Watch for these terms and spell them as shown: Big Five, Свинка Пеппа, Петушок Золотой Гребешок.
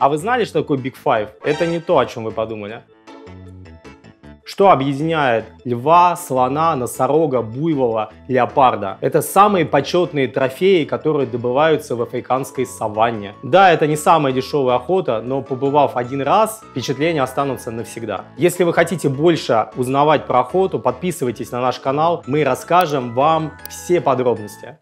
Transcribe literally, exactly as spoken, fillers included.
А вы знали, что такое Big Five? Это не то, о чем вы подумали. Что объединяет льва, слона, носорога, буйвола, леопарда? Это самые почетные трофеи, которые добываются в африканской саванне. Да, это не самая дешевая охота, но побывав один раз, впечатления останутся навсегда. Если вы хотите больше узнавать про охоту, подписывайтесь на наш канал, мы расскажем вам все подробности.